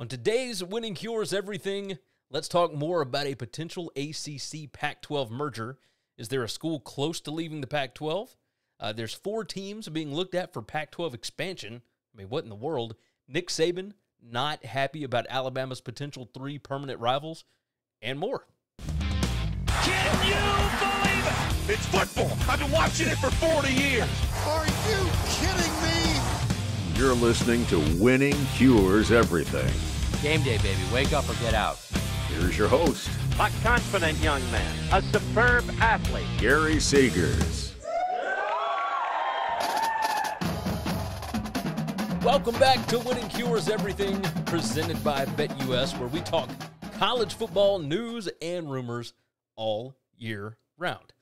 On today's Winning Cures Everything, let's talk more about a potential ACC Pac-12 merger. Is there a school close to leaving the Pac-12? There's 4 teams being looked at for Pac-12 expansion. I mean, what in the world? Nick Saban, not happy about Alabama's potential 3 permanent rivals, and more. Can you believe it? It's football. I've been watching it for 40 years. Are you kidding me? You're listening to Winning Cures Everything. Game day, baby. Wake up or get out. Here's your host. A confident young man. A superb athlete. Gary Segars. Welcome back to Winning Cures Everything, presented by BetUS, where we talk college football news and rumors all year round.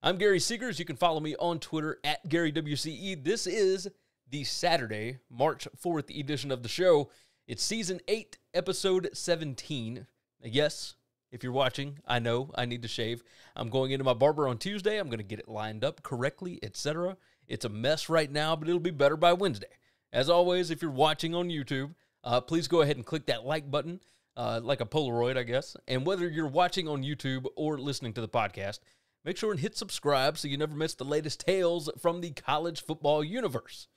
I'm Gary Segars. You can follow me on Twitter at GaryWCE. This is the Saturday, March 4th edition of the show. It's Season 8, Episode 17. Yes, if you're watching, I know I need to shave. I'm going into my barber on Tuesday. I'm going to get it lined up correctly, etc. It's a mess right now, but it'll be better by Wednesday. As always, if you're watching on YouTube, please go ahead and click that like button, like a Polaroid, I guess. And whether you're watching on YouTube or listening to the podcast, make sure and hit subscribe so you never miss the latest tales from the college football universe.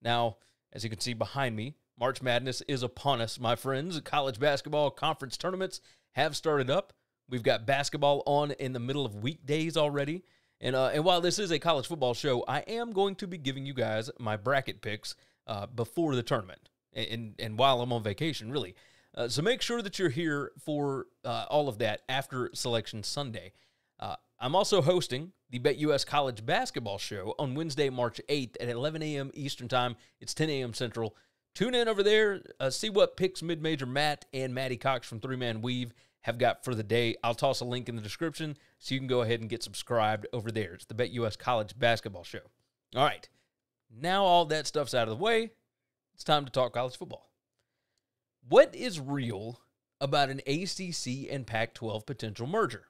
Now, as you can see behind me, March Madness is upon us, my friends. College basketball conference tournaments have started up. We've got basketball on in the middle of weekdays already. And while this is a college football show, I am going to be giving you guys my bracket picks before the tournament, and while I'm on vacation, really. So make sure that you're here for all of that after Selection Sunday. I'm also hosting the BetUS College Basketball Show on Wednesday, March 8th at 11 a.m. Eastern Time. It's 10 a.m. Central. Tune in over there, see what picks Mid-Major Matt and Maddie Cox from 3-Man Weave have got for the day. I'll toss a link in the description so you can go ahead and get subscribed over there. It's the BetUS College Basketball Show. All right. Now all that stuff's out of the way, it's time to talk college football. What is real about an ACC and Pac-12 potential merger?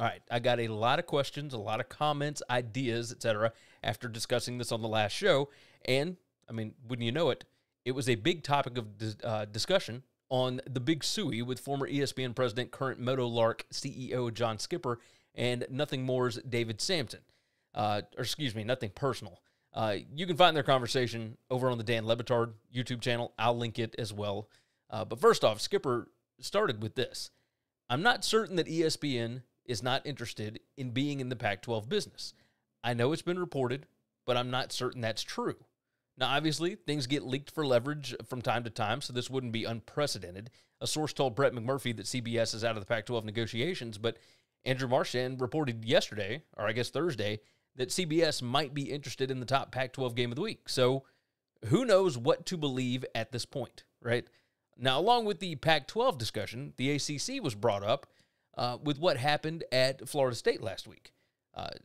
All right, I got a lot of questions, a lot of comments, ideas, etc. after discussing this on the last show, and, I mean, wouldn't you know it, it was a big topic of discussion on The Big Suey with former ESPN president, current Meadowlark CEO John Skipper, and Nothing More's David Sampton. Or excuse me, Nothing Personal. You can find their conversation over on the Dan Lebatard YouTube channel. I'll link it as well. But first off, Skipper started with this. I'm not certain that ESPN is not interested in being in the Pac-12 business. I know it's been reported, but I'm not certain that's true. Now, obviously, things get leaked for leverage from time to time, so this wouldn't be unprecedented. A source told Brett McMurphy that CBS is out of the Pac-12 negotiations, but Andrew Marchand reported yesterday, or I guess Thursday, that CBS might be interested in the top Pac-12 game of the week. So who knows what to believe at this point, right? Now, along with the Pac-12 discussion, the ACC was brought up with what happened at Florida State last week.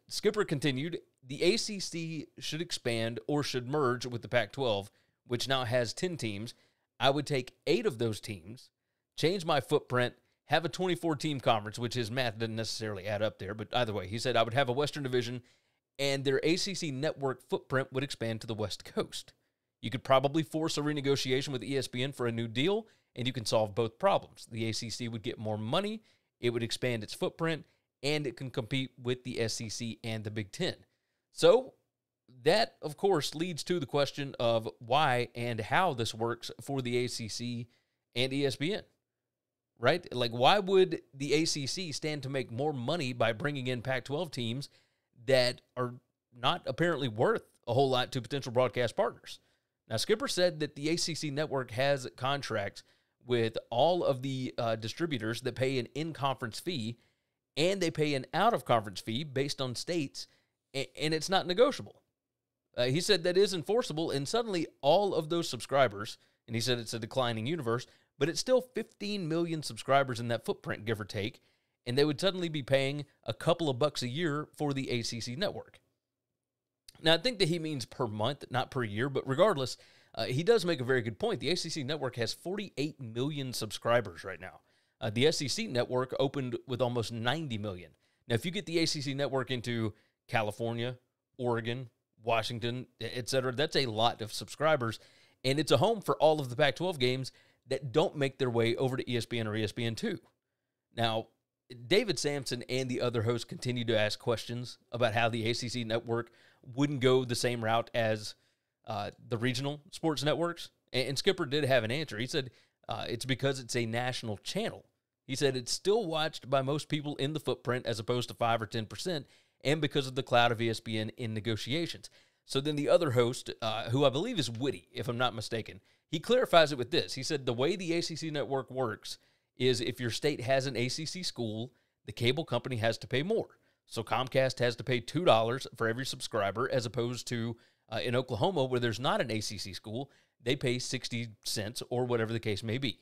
Skipper continued, the ACC should expand or should merge with the Pac-12, which now has 10 teams. I would take 8 of those teams, change my footprint, have a 24-team conference, which his math doesn't necessarily add up there, but either way, he said I would have a Western Division, and their ACC network footprint would expand to the West Coast. You could probably force a renegotiation with ESPN for a new deal, and you can solve both problems. The ACC would get more money, it would expand its footprint, and it can compete with the SEC and the Big Ten. So that, of course, leads to the question of why and how this works for the ACC and ESPN, right? Like, why would the ACC stand to make more money by bringing in Pac-12 teams that are not apparently worth a whole lot to potential broadcast partners? Now, Skipper said that the ACC network has contracts with all of the distributors that pay an in-conference fee, and they pay an out-of-conference fee based on states, and it's not negotiable. He said that is enforceable, and suddenly all of those subscribers, and he said it's a declining universe, but it's still 15 million subscribers in that footprint, give or take, and they would suddenly be paying a couple of bucks a year for the ACC network. Now, I think that he means per month, not per year, but regardless, he does make a very good point. The ACC network has 48 million subscribers right now. The SEC network opened with almost 90 million. Now, if you get the ACC network into California, Oregon, Washington, etc., that's a lot of subscribers, and it's a home for all of the Pac-12 games that don't make their way over to ESPN or ESPN2. Now, David Sampton and the other hosts continue to ask questions about how the ACC network wouldn't go the same route as the regional sports networks. And Skipper did have an answer. He said it's because it's a national channel. He said it's still watched by most people in the footprint as opposed to 5 or 10%, and because of the cloud of ESPN in negotiations. So then the other host, who I believe is Whitty, if I'm not mistaken, he clarifies it with this. He said the way the ACC network works is if your state has an ACC school, the cable company has to pay more. So Comcast has to pay $2 for every subscriber, as opposed to in Oklahoma, where there's not an ACC school, they pay 60 cents or whatever the case may be.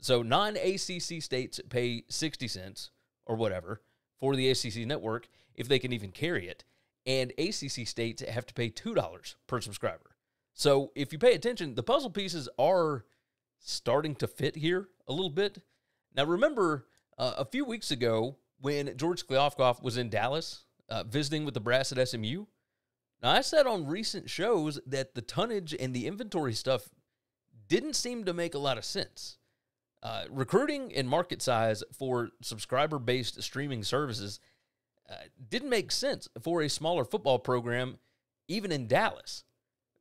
So non-ACC states pay 60 cents or whatever for the ACC network, if they can even carry it. And ACC states have to pay $2 per subscriber. So if you pay attention, the puzzle pieces are starting to fit here a little bit. Now, remember a few weeks ago when George Kliavkoff was in Dallas visiting with the brass at SMU? Now, I said on recent shows that the tonnage and the inventory stuff didn't seem to make a lot of sense. Recruiting and market size for subscriber-based streaming services didn't make sense for a smaller football program, even in Dallas,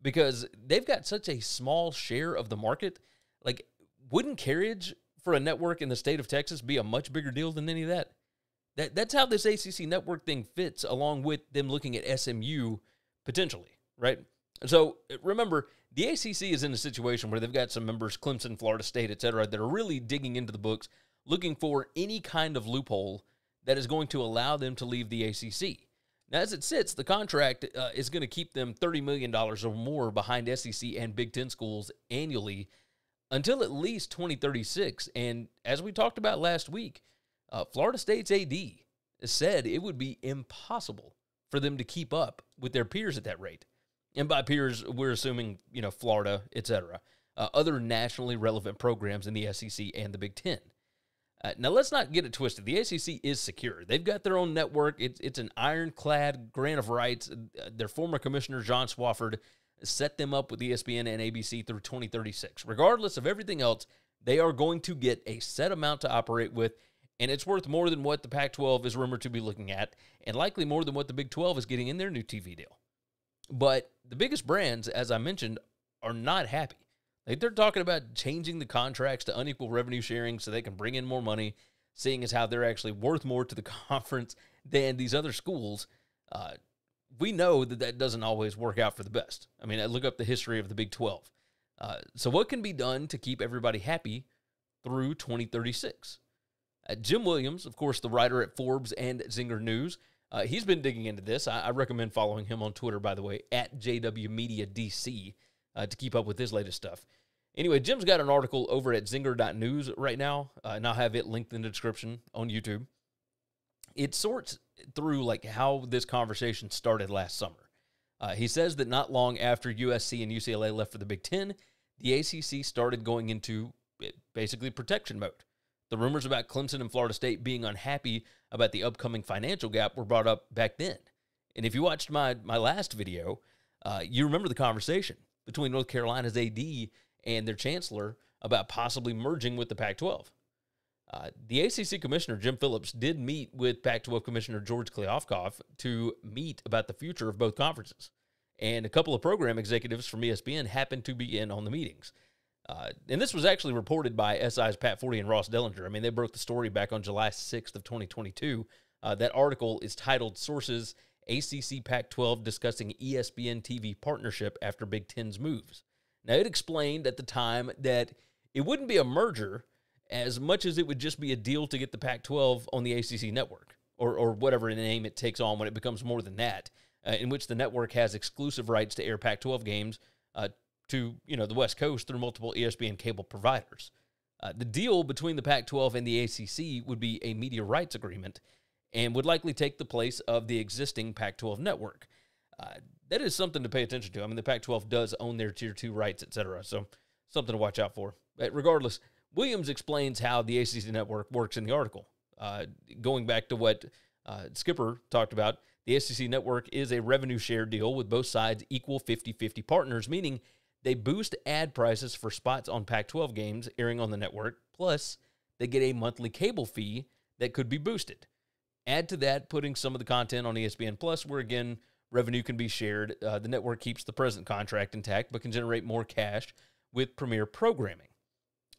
because they've got such a small share of the market. Like, wouldn't carriage for a network in the state of Texas be a much bigger deal than any of that? That's how this ACC network thing fits, along with them looking at SMU potentially, right? So remember, the ACC is in a situation where they've got some members, Clemson, Florida State, et cetera, that are really digging into the books, looking for any kind of loophole that is going to allow them to leave the ACC. Now, as it sits, the contract is going to keep them $30 million or more behind SEC and Big Ten schools annually until at least 2036. And as we talked about last week, Florida State's AD said it would be impossible for them to keep up with their peers at that rate. And by peers, we're assuming, you know, Florida, et cetera, other nationally relevant programs in the SEC and the Big Ten. Now, let's not get it twisted. The ACC is secure. They've got their own network. It's an ironclad grant of rights. Their former commissioner, John Swofford, set them up with ESPN and ABC through 2036. Regardless of everything else, they are going to get a set amount to operate with, and it's worth more than what the Pac 12 is rumored to be looking at, and likely more than what the Big 12 is getting in their new TV deal. But the biggest brands, as I mentioned, are not happy. Like, they're talking about changing the contracts to unequal revenue sharing so they can bring in more money, seeing as how they're actually worth more to the conference than these other schools. We know that that doesn't always work out for the best. I mean, I look up the history of the Big 12. So what can be done to keep everybody happy through 2036? Jim Williams, of course, the writer at Forbes and Zinger News, he's been digging into this. I recommend following him on Twitter, by the way, at JWMediaDC. To keep up with his latest stuff. Anyway, Jim's got an article over at zinger.news right now, and I'll have it linked in the description on YouTube. It sorts through, like, how this conversation started last summer. He says that not long after USC and UCLA left for the Big Ten, the ACC started going into basically protection mode. The rumors about Clemson and Florida State being unhappy about the upcoming financial gap were brought up back then. And if you watched my last video, you remember the conversation between North Carolina's AD and their chancellor about possibly merging with the Pac-12. The ACC commissioner, Jim Phillips, did meet with Pac-12 commissioner George Kliavkoff to meet about the future of both conferences. And a couple of program executives from ESPN happened to be in on the meetings. And this was actually reported by SI's Pat Forde and Ross Dellenger. I mean, they broke the story back on July 6th of 2022. That article is titled Sources: ACC Pac-12 discussing ESPN TV partnership after Big Ten's moves. Now, it explained at the time that it wouldn't be a merger as much as it would just be a deal to get the Pac-12 on the ACC network, or whatever name it takes on when it becomes more than that, in which the network has exclusive rights to air Pac-12 games to, you know, the West Coast through multiple ESPN cable providers. The deal between the Pac-12 and the ACC would be a media rights agreement, and would likely take the place of the existing Pac-12 network. That is something to pay attention to. I mean, the Pac-12 does own their Tier 2 rights, et cetera, so something to watch out for. But regardless, Williams explains how the ACC network works in the article. Going back to what Skipper talked about, the ACC network is a revenue share deal with both sides equal 50-50 partners, meaning They boost ad prices for spots on Pac-12 games airing on the network, plus they get a monthly cable fee that could be boosted. Add to that putting some of the content on ESPN Plus, where again revenue can be shared. The network keeps the present contract intact but can generate more cash with premier programming.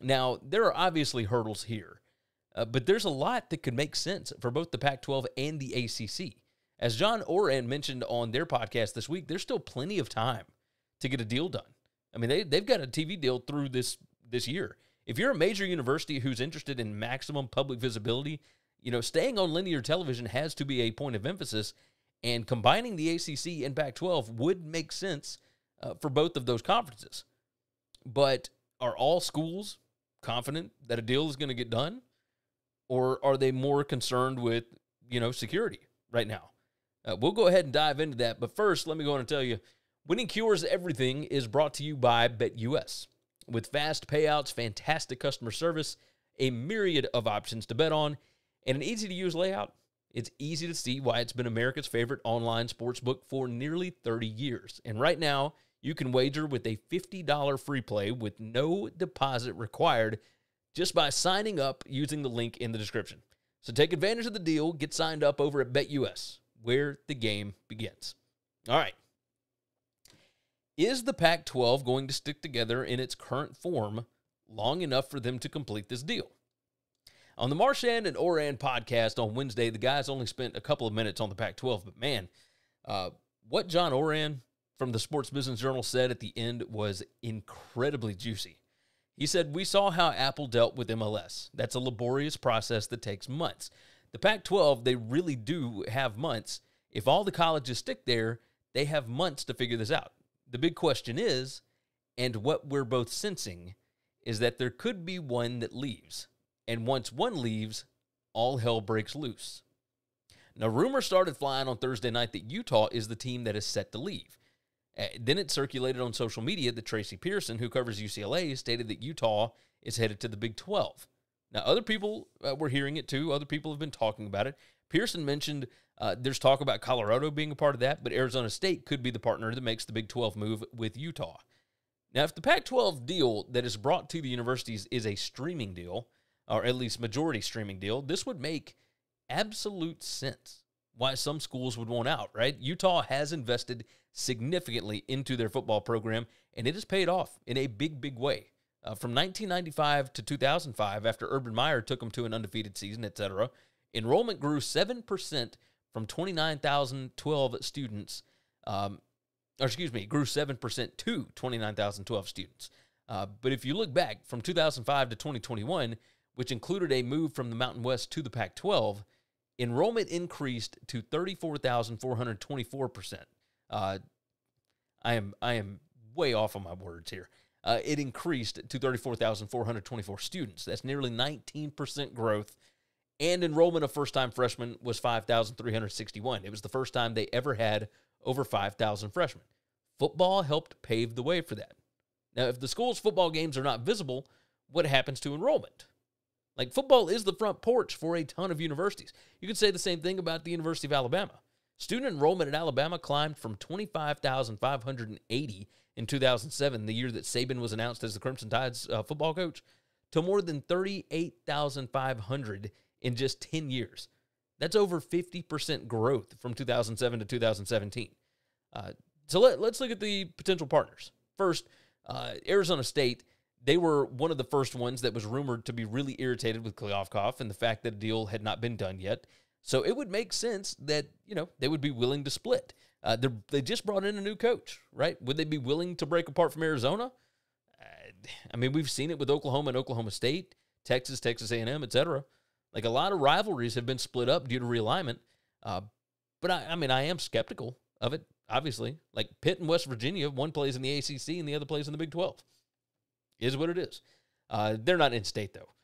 Now, there are obviously hurdles here, but there's a lot that could make sense for both the Pac-12 and the ACC. As John Ourand mentioned on their podcast this week, there's still plenty of time to get a deal done. I mean, they've got a TV deal through this year. If you're a major university who's interested in maximum public visibility, you know, staying on linear television has to be a point of emphasis, and combining the ACC and Pac-12 would make sense for both of those conferences. But are all schools confident that a deal is going to get done, or are they more concerned with, you know, security right now? We'll go ahead and dive into that, but first, let me go on and tell you, Winning Cures Everything is brought to you by BetUS. With fast payouts, fantastic customer service, a myriad of options to bet on, and an easy-to-use layout, it's easy to see why it's been America's favorite online sportsbook for nearly 30 years. And right now, you can wager with a $50 free play with no deposit required just by signing up using the link in the description. So take advantage of the deal. Get signed up over at BetUS, where the game begins. All right. Is the Pac-12 going to stick together in its current form long enough for them to complete this deal? On the Marchand and Ourand podcast on Wednesday, the guys only spent a couple of minutes on the Pac-12, but man, what John Ourand from the Sports Business Journal said at the end was incredibly juicy. He said, "We saw how Apple dealt with MLS. That's a laborious process that takes months. The Pac-12, they really do have months. If all the colleges stick there, they have months to figure this out. The big question is, and what we're both sensing, is that there could be one that leaves. And once one leaves, all hell breaks loose." Now, rumors started flying on Thursday night that Utah is the team that is set to leave. Then it circulated on social media that Tracy Pearson, who covers UCLA, stated that Utah is headed to the Big 12. Now, other people were hearing it too. Other people have been talking about it. Pearson mentioned there's talk about Colorado being a part of that, but Arizona State could be the partner that makes the Big 12 move with Utah. Now, if the Pac-12 deal that is brought to the universities is a streaming deal, or at least majority streaming deal, this would make absolute sense why some schools would want out, right? Utah has invested significantly into their football program, and it has paid off in a big, big way. From 1995 to 2005, after Urban Meyer took them to an undefeated season, etc., enrollment grew 7% from 29,012 students, grew 7% to 29,012 students. But if you look back from 2005 to 2021, which included a move from the Mountain West to the Pac-12, enrollment increased to 34,424%. I am way off on my words here. It increased to 34,424 students. That's nearly 19% growth. And enrollment of first-time freshmen was 5,361. It was the first time they ever had over 5,000 freshmen. Football helped pave the way for that. Now, if the school's football games are not visible, what happens to enrollment? Like, football is the front porch for a ton of universities. You could say the same thing about the University of Alabama. Student enrollment at Alabama climbed from 25,580 in 2007, the year that Saban was announced as the Crimson Tide's football coach, to more than 38,500 in just 10 years. That's over 50% growth from 2007 to 2017. So let's look at the potential partners. First, Arizona State. They were one of the first ones that was rumored to be really irritated with Kliavkoff and the fact that a deal had not been done yet. So it would make sense that, you know, they would be willing to split. They just brought in a new coach, right? Would they be willing to break apart from Arizona? I mean, we've seen it with Oklahoma and Oklahoma State, Texas, Texas A&M, etc. Like, a lot of rivalries have been split up due to realignment. But I am skeptical of it, obviously. Like, Pitt and West Virginia, one plays in the ACC and the other plays in the Big 12. Is what it is. They're not in state, though.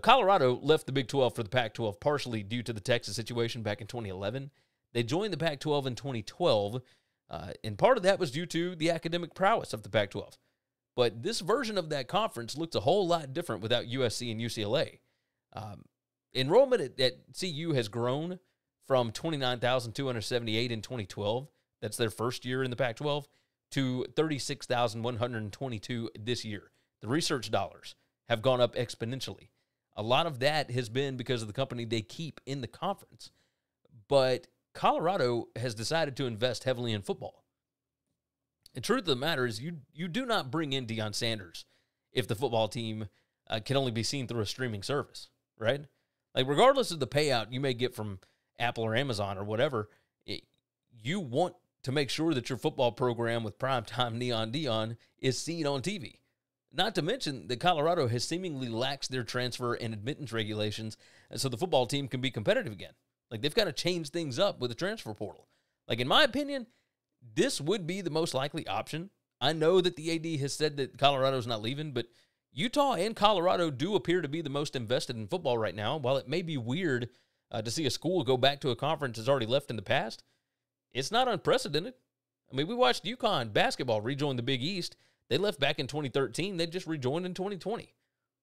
Colorado left the Big 12 for the Pac-12 partially due to the Texas situation back in 2011. They joined the Pac-12 in 2012, and part of that was due to the academic prowess of the Pac-12. But this version of that conference looks a whole lot different without USC and UCLA. Enrollment at CU has grown from 29,278 in 2012. That's their first year in the Pac-12. to $36,122 this year. The research dollars have gone up exponentially. A lot of that has been because of the company they keep in the conference. But Colorado has decided to invest heavily in football. The truth of the matter is you do not bring in Deion Sanders if the football team can only be seen through a streaming service, right? Like, regardless of the payout you may get from Apple or Amazon or whatever, you want to make sure that your football program with primetime Neon Deion is seen on TV. Not to mention that Colorado has seemingly laxed their transfer and admittance regulations so the football team can be competitive again. Like, they've got to change things up with the transfer portal. Like, in my opinion, this would be the most likely option. I know that the AD has said that Colorado's not leaving, but Utah and Colorado do appear to be the most invested in football right now. While it may be weird to see a school go back to a conference that's already left in the past, it's not unprecedented. I mean, we watched UConn basketball rejoin the Big East. They left back in 2013. They just rejoined in 2020.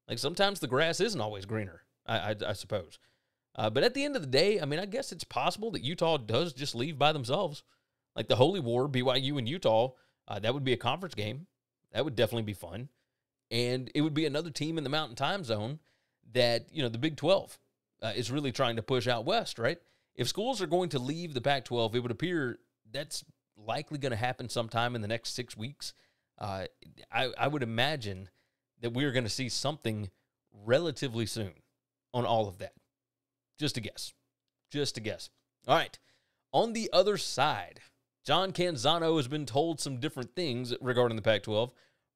Like, sometimes the grass isn't always greener, I suppose. But at the end of the day, I mean, I guess it's possible that Utah does just leave by themselves. Like the Holy War, BYU and Utah, that would be a conference game. That would definitely be fun. And it would be another team in the Mountain Time Zone that, you know, the Big 12 is really trying to push out west, right? If schools are going to leave the Pac 12, it would appear that's likely going to happen sometime in the next 6 weeks. I would imagine that we are going to see something relatively soon on all of that. Just a guess. Just a guess. All right. On the other side, John Canzano has been told some different things regarding the Pac-12.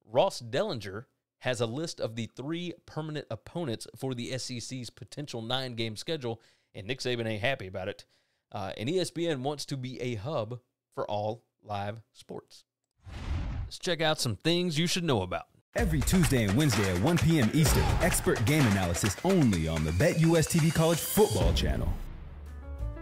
Ross Dellenger has a list of the 3 permanent opponents for the SEC's potential 9-game schedule, and Nick Saban ain't happy about it. And ESPN wants to be a hub for all live sports. Let's check out some things you should know about. Every Tuesday and Wednesday at 1 p.m. Eastern, expert game analysis only on the BetUS TV College Football Channel.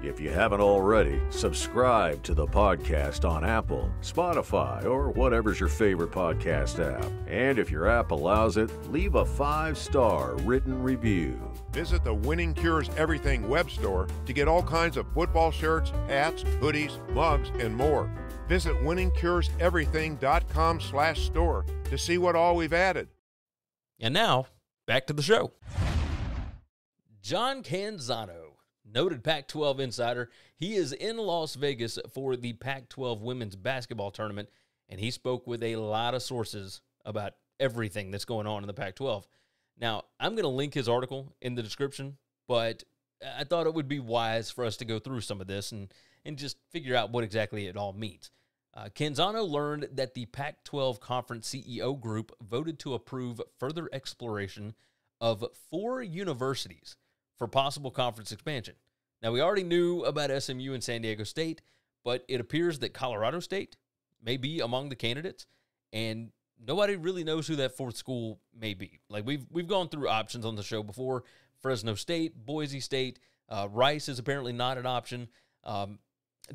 If you haven't already, subscribe to the podcast on Apple, Spotify, or whatever's your favorite podcast app. And if your app allows it, leave a 5-star written review. Visit the Winning Cures Everything web store to get all kinds of football shirts, hats, hoodies, mugs, and more. Visit winningcureseverything.com/store to see what all we've added. And now, back to the show. John Canzano, noted Pac-12 insider, he is in Las Vegas for the Pac-12 women's basketball tournament, and he spoke with a lot of sources about everything that's going on in the Pac-12. Now, I'm going to link his article in the description, but I thought it would be wise for us to go through some of this and just figure out what exactly it all means. Canzano learned that the Pac-12 conference CEO group voted to approve further exploration of 4 universities for possible conference expansion. Now, we already knew about SMU and San Diego State, but it appears that Colorado State may be among the candidates, and nobody really knows who that 4th school may be. Like, we've gone through options on the show before. Fresno State, Boise State, Rice is apparently not an option,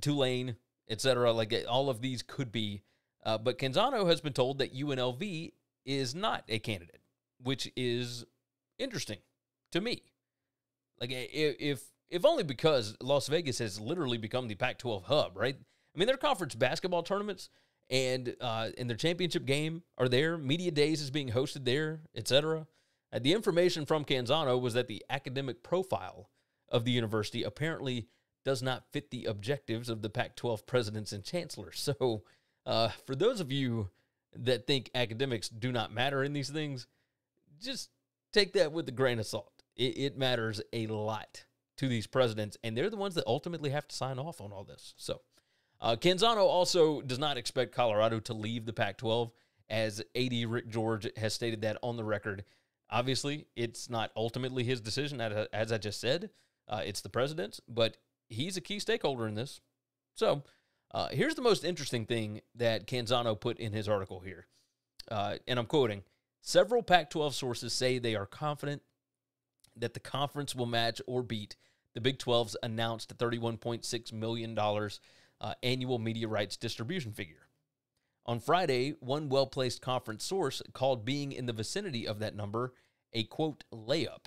Tulane, etc. Like, all of these could be. But Canzano has been told that UNLV is not a candidate, which is interesting to me. Like, if only because Las Vegas has literally become the Pac-12 hub, right? I mean, their conference basketball tournaments and their championship game are there. Media Days is being hosted there, etc. The information from Canzano was that the academic profile of the university apparently does not fit the objectives of the Pac-12 presidents and chancellors. So for those of you that think academics do not matter in these things, just take that with a grain of salt. It matters a lot to these presidents, and they're the ones that ultimately have to sign off on all this. So, Canzano also does not expect Colorado to leave the Pac-12, as AD Rick George has stated that on the record. Obviously, it's not ultimately his decision, as I just said. It's the president's, but he's a key stakeholder in this. So, here's the most interesting thing that Canzano put in his article here, and I'm quoting, "Several Pac-12 sources say they are confident that the conference will match or beat the Big 12's announced $31.6 million annual media rights distribution figure. On Friday, one well-placed conference source called being in the vicinity of that number a, quote, layup.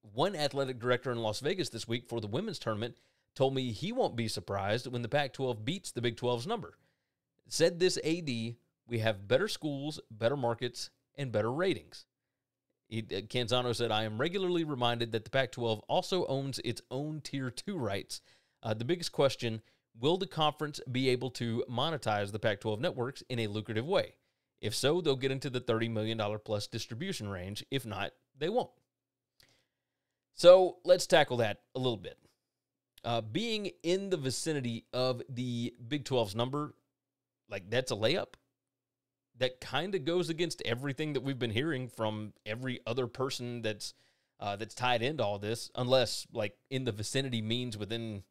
One athletic director in Las Vegas this week for the women's tournament told me he won't be surprised when the Pac-12 beats the Big 12's number. Said this AD, we have better schools, better markets, and better ratings. Canzano said, I am regularly reminded that the Pac-12 also owns its own Tier 2 rights. The biggest question, will the conference be able to monetize the Pac-12 networks in a lucrative way? If so, they'll get into the $30 million plus distribution range. If not, they won't. So let's tackle that a little bit. Being in the vicinity of the Big 12's number, like that's a layup. That kind of goes against everything that we've been hearing from every other person that's tied into all this, unless like in the vicinity means within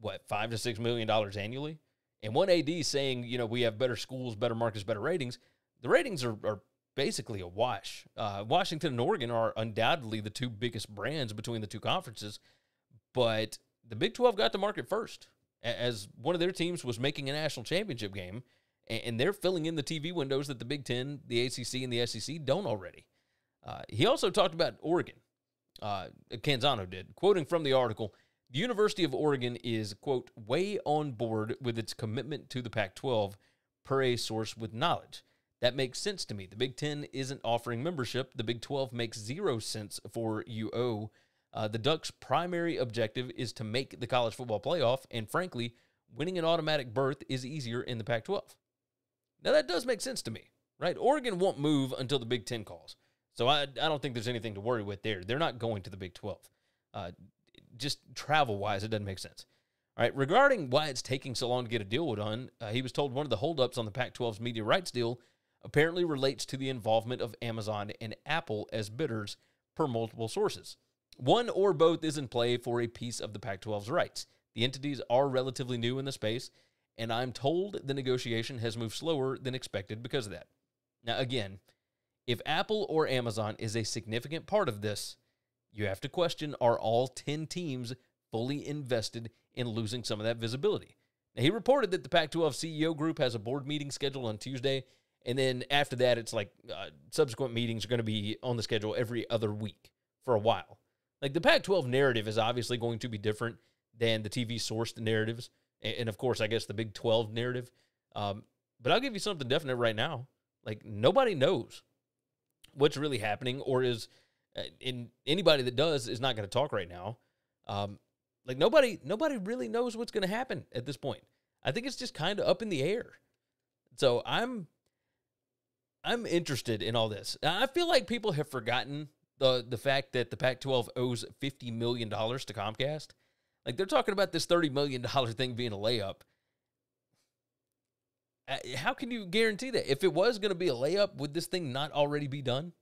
what, $5 to $6 million annually. And one AD saying, you know, we have better schools, better markets, better ratings. The ratings are basically a wash. Washington and Oregon are undoubtedly the two biggest brands between the two conferences, but the Big 12 got to market first, as one of their teams was making a national championship game, and they're filling in the TV windows that the Big 10, the ACC, and the SEC don't already. He also talked about Oregon. Canzano did. Quoting from the article, the University of Oregon is, quote, way on board with its commitment to the Pac-12 per a source with knowledge. That makes sense to me. The Big 10 isn't offering membership. The Big 12 makes 0 cents for UO. The Ducks' primary objective is to make the college football playoff, and frankly, winning an automatic berth is easier in the Pac-12. Now, that does make sense to me, right? Oregon won't move until the Big 10 calls, so I don't think there's anything to worry with there. They're not going to the Big 12. Just travel-wise, it doesn't make sense. All right, regarding why it's taking so long to get a deal done, he was told one of the holdups on the Pac-12's media rights deal apparently relates to the involvement of Amazon and Apple as bidders per multiple sources. One or both is in play for a piece of the Pac-12's rights. The entities are relatively new in the space, and I'm told the negotiation has moved slower than expected because of that. Now, again, if Apple or Amazon is a significant part of this, you have to question, are all 10 teams fully invested in losing some of that visibility? Now, he reported that the Pac-12 CEO group has a board meeting scheduled on Tuesday, and then after that, it's like subsequent meetings are going to be on the schedule every other week for a while. Like, the Pac-12 narrative is obviously going to be different than the TV-sourced narratives, and, of course, I guess the Big 12 narrative. But I'll give you something definite right now. Like, nobody knows what's really happening, or is in anybody that does is not going to talk right now. Like, nobody really knows what's going to happen at this point. I think it's just kind of up in the air. So I'm interested in all this. I feel like people have forgotten the fact that the Pac-12 owes $50 million to Comcast. Like, they're talking about this $30 million thing being a layup. How can you guarantee that? If it was going to be a layup, would this thing not already be done?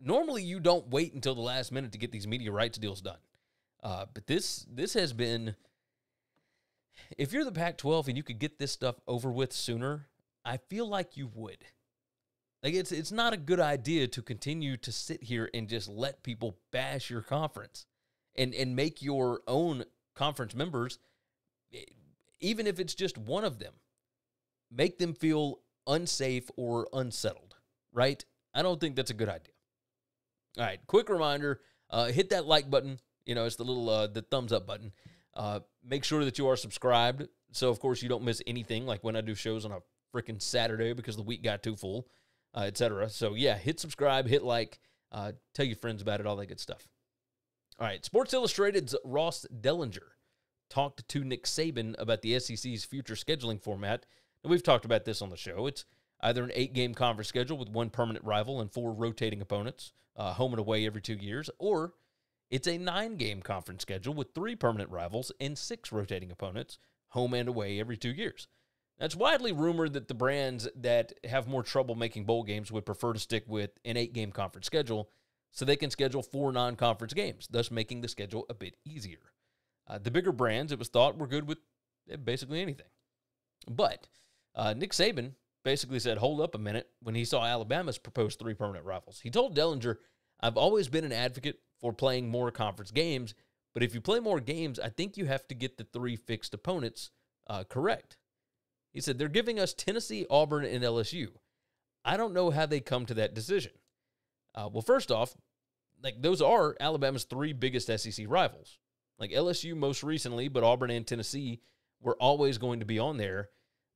Normally, you don't wait until the last minute to get these media rights deals done. But this has been... If you're the Pac-12 and you could get this stuff over with sooner, I feel like you would. Like, it's not a good idea to continue to sit here and just let people bash your conference and make your own conference members, even if it's just one of them, make them feel unsafe or unsettled, right? I don't think that's a good idea. All right, quick reminder, hit that like button. You know, it's the little the thumbs up button. Make sure that you are subscribed so, of course, you don't miss anything, like when I do shows on a freaking Saturday because the week got too full. Etc. So, yeah, hit subscribe, hit like, tell your friends about it, all that good stuff. All right, Sports Illustrated's Ross Dellenger talked to Nick Saban about the SEC's future scheduling format. And we've talked about this on the show. It's either an 8-game conference schedule with 1 permanent rival and 4 rotating opponents, home and away every 2 years, or it's a 9-game conference schedule with 3 permanent rivals and 6 rotating opponents, home and away every 2 years. Now, it's widely rumored that the brands that have more trouble making bowl games would prefer to stick with an 8-game conference schedule so they can schedule 4 non-conference games, thus making the schedule a bit easier. The bigger brands, it was thought, were good with basically anything. But Nick Saban basically said, hold up a minute, when he saw Alabama's proposed 3 permanent rivals. He told Dellenger, I've always been an advocate for playing more conference games, but if you play more games, I think you have to get the 3 fixed opponents correct. He said, they're giving us Tennessee, Auburn, and LSU. I don't know how they come to that decision. Well, first off, like, those are Alabama's 3 biggest SEC rivals. Like, LSU most recently, but Auburn and Tennessee were always going to be on there.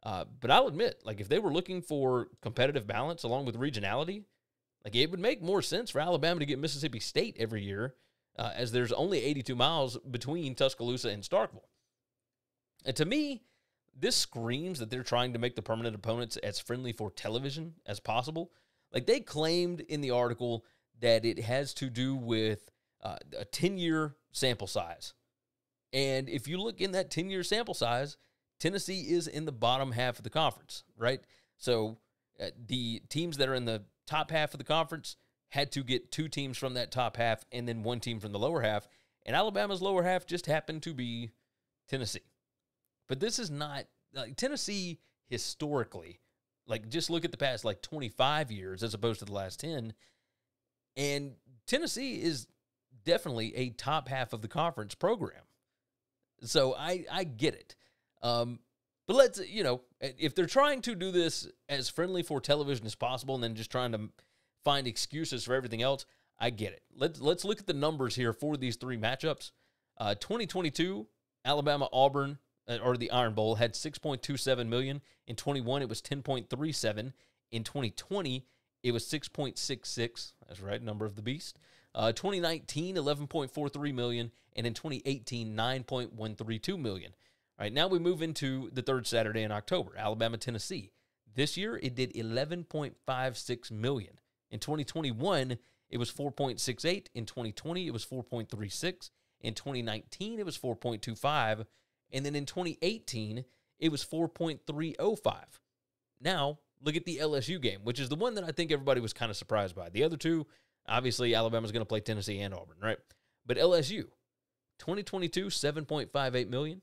But I'll admit, like, if they were looking for competitive balance along with regionality, like, it would make more sense for Alabama to get Mississippi State every year, as there's only 82 miles between Tuscaloosa and Starkville. And to me, this screams that they're trying to make the permanent opponents as friendly for television as possible. Like, they claimed in the article that it has to do with a 10-year sample size. And if you look in that 10-year sample size, Tennessee is in the bottom half of the conference, right? So the teams that are in the top half of the conference had to get two teams from that top half and then one team from the lower half. And Alabama's lower half just happened to be Tennessee. But this is not, like, Tennessee historically, like, just look at the past, like, 25 years as opposed to the last 10. And Tennessee is definitely a top half of the conference program. So I get it. But let's, you know, if they're trying to do this as friendly for television as possible and then just trying to find excuses for everything else, I get it. Let's look at the numbers here for these three matchups. 2022, Alabama-Auburn, or the Iron Bowl, had 6.27 million. In 21, it was 10.37. In 2020, it was 6.66. That's right, number of the beast. 2019, 11.43 million. And in 2018, 9.132 million. All right, now we move into the third Saturday in October, Alabama-Tennessee. This year, it did 11.56 million. In 2021, it was 4.68. In 2020, it was 4.36. In 2019, it was 4.25. And then in 2018, it was 4.305. Now, look at the LSU game, which is the one that I think everybody was kind of surprised by. The other two, obviously, Alabama's going to play Tennessee and Auburn, right? But LSU, 2022, 7.58 million.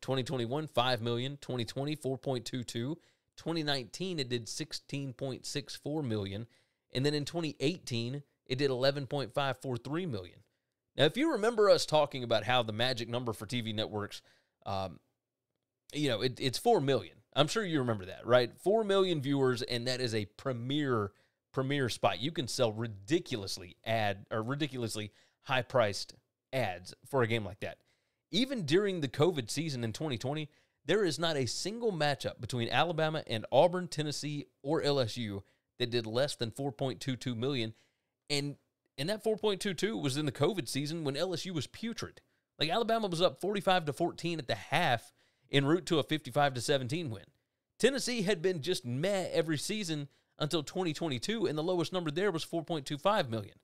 2021, 5 million. 2020, 4.22. 2019, it did 16.64 million. And then in 2018, it did 11.543 million. Now, if you remember us talking about how the magic number for TV networks, you know, it's 4 million. I'm sure you remember that, right? 4 million viewers, and that is a premier spot. You can sell ridiculously high-priced ads for a game like that. Even during the COVID season in 2020, there is not a single matchup between Alabama and Auburn, Tennessee, or LSU that did less than 4.22 million, and that 4.22 was in the COVID season when LSU was putrid. Like, Alabama was up 45-14 at the half en route to a 55-17 win. Tennessee had been just meh every season until 2022, and the lowest number there was 4.25 million.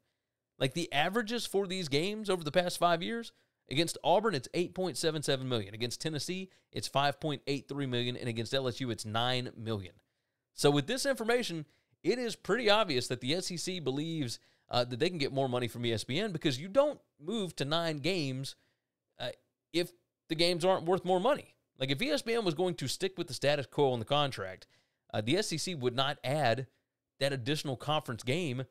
Like, the averages for these games over the past 5 years, against Auburn, it's 8.77 million. Against Tennessee, it's 5.83 million, and against LSU, it's 9 million. So with this information, it is pretty obvious that the SEC believes that they can get more money from ESPN, because you don't move to 9 games if the games aren't worth more money. Like, if ESPN was going to stick with the status quo on the contract, the SEC would not add that additional conference game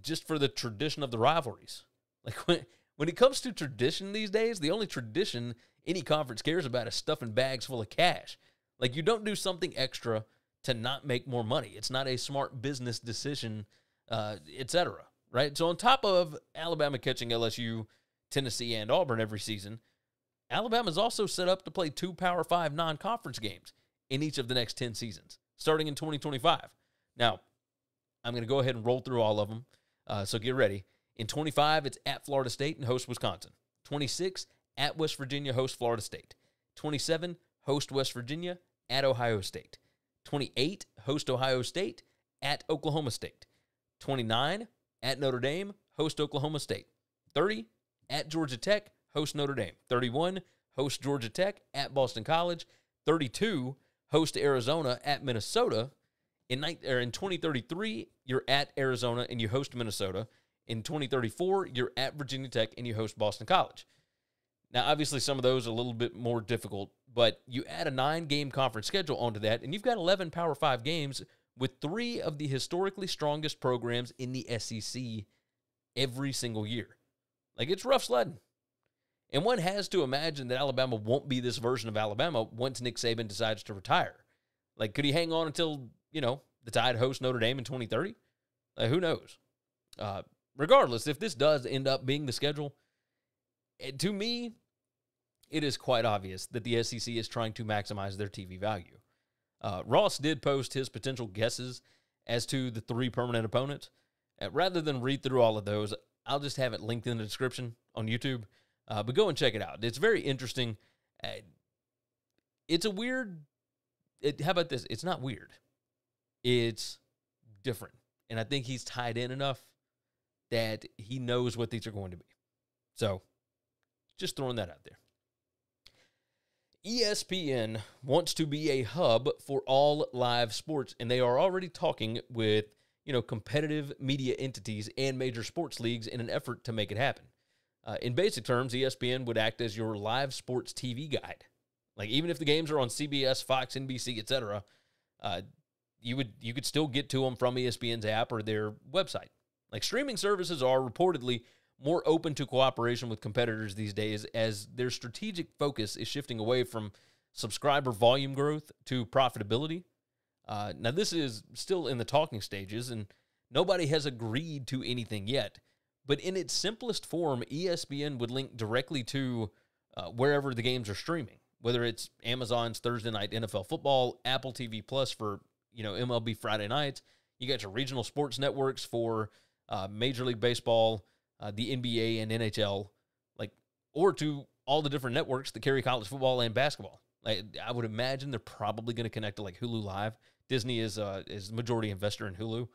just for the tradition of the rivalries. Like, when it comes to tradition these days, the only tradition any conference cares about is stuffing bags full of cash. Like, you don't do something extra to not make more money. It's not a smart business decision, etc. Right? So on top of Alabama catching LSU, Tennessee, and Auburn every season, Alabama's also set up to play 2 Power 5 non-conference games in each of the next 10 seasons, starting in 2025. Now, I'm going to go ahead and roll through all of them, so get ready. In 25, it's at Florida State and host Wisconsin. 26, at West Virginia, host Florida State. 27, host West Virginia, at Ohio State. 28, host Ohio State, at Oklahoma State. 29, at Notre Dame, host Oklahoma State. 30, at Georgia Tech, host Notre Dame. 31, host Georgia Tech at Boston College. 32, host Arizona at Minnesota. In 2033, you're at Arizona and you host Minnesota. In 2034, you're at Virginia Tech and you host Boston College. Now, obviously, some of those are a little bit more difficult, but you add a 9-game conference schedule onto that, and you've got 11 Power 5 games with 3 of the historically strongest programs in the SEC every single year. Like, it's rough sledding. And one has to imagine that Alabama won't be this version of Alabama once Nick Saban decides to retire. Like, could he hang on until, you know, the Tide hosts Notre Dame in 2030? Like, who knows? Regardless, if this does end up being the schedule, to me, it is quite obvious that the SEC is trying to maximize their TV value. Ross did post his potential guesses as to the three permanent opponents. Rather than read through all of those, I'll just have it linked in the description on YouTube. But go and check it out. It's very interesting. It's a weird... how about this? It's not weird. It's different. And I think he's tied in enough that he knows what these are going to be. So, just throwing that out there. ESPN wants to be a hub for all live sports, and they are already talking with, competitive media entities and major sports leagues in an effort to make it happen. In basic terms, ESPN would act as your live sports TV guide. Like, even if the games are on CBS, Fox, NBC, etc., you could still get to them from ESPN's app or their website. Like, streaming services are reportedly more open to cooperation with competitors these days as their strategic focus is shifting away from subscriber volume growth to profitability. Now, this is still in the talking stages, and nobody has agreed to anything yet. But in its simplest form, ESPN would link directly to wherever the games are streaming, whether it's Amazon's Thursday night NFL football, Apple TV Plus for MLB Friday nights. You got your regional sports networks for Major League Baseball, the NBA and NHL, or to all the different networks that carry college football and basketball. Like, I would imagine they're probably going to connect to Hulu Live. Disney is the majority investor in Hulu.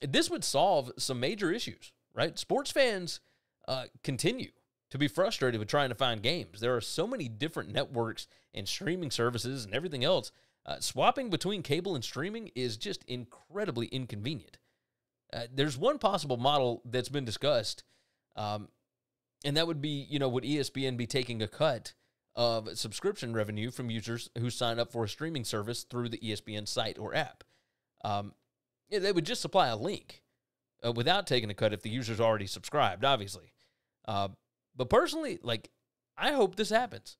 This would solve some major issues, right? Sports fans continue to be frustrated with trying to find games. There are so many different networks and streaming services and everything else. Swapping between cable and streaming is just incredibly inconvenient. There's one possible model that's been discussed, and that would be, would ESPN be taking a cut of subscription revenue from users who sign up for a streaming service through the ESPN site or app? They would just supply a link without taking a cut if the user's already subscribed, obviously. But personally, I hope this happens.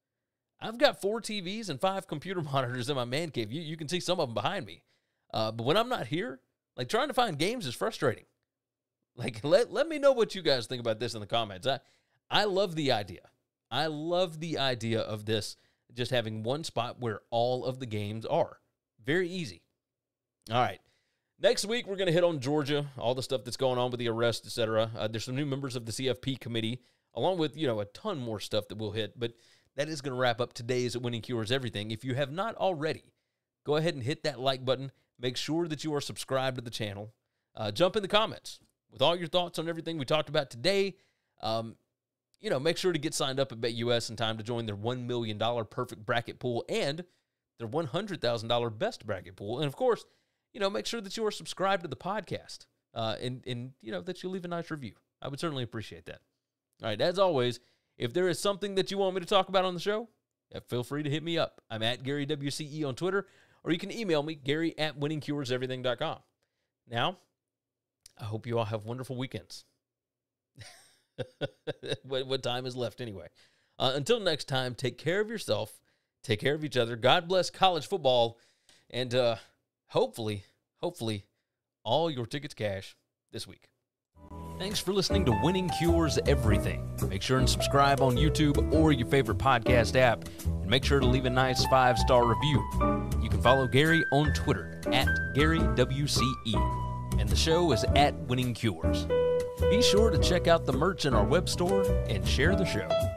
I've got 4 TVs and 5 computer monitors in my man cave. You can see some of them behind me. But when I'm not here, trying to find games is frustrating. Let me know what you guys think about this in the comments. I love the idea. I love the idea of this, just having one spot where all of the games are. Very easy. All right. Next week, we're going to hit on Georgia, all the stuff that's going on with the arrest, etc. There's some new members of the CFP committee, along with, a ton more stuff that we'll hit. But that is going to wrap up today's Winning Cures Everything. If you have not already, go ahead and hit that like button. Make sure that you are subscribed to the channel. Jump in the comments with all your thoughts on everything we talked about today. Make sure to get signed up at BetUS in time to join their $1 million perfect bracket pool and their $100,000 best bracket pool. And, of course, make sure that you are subscribed to the podcast and that you leave a nice review. I would certainly appreciate that. All right, as always, if there is something that you want me to talk about on the show, feel free to hit me up. I'm at GaryWCE on Twitter. Or you can email me, Gary@winningcureseverything.com. Now, I hope you all have wonderful weekends. What time is left anyway? Until next time, take care of yourself. Take care of each other. God bless college football. And hopefully, all your tickets cash this week. Thanks for listening to Winning Cures Everything. Make sure and subscribe on YouTube or your favorite podcast app. And make sure to leave a nice 5-star review. You can follow Gary on Twitter at GaryWCE. And the show is at Winning Cures. Be sure to check out the merch in our web store and share the show.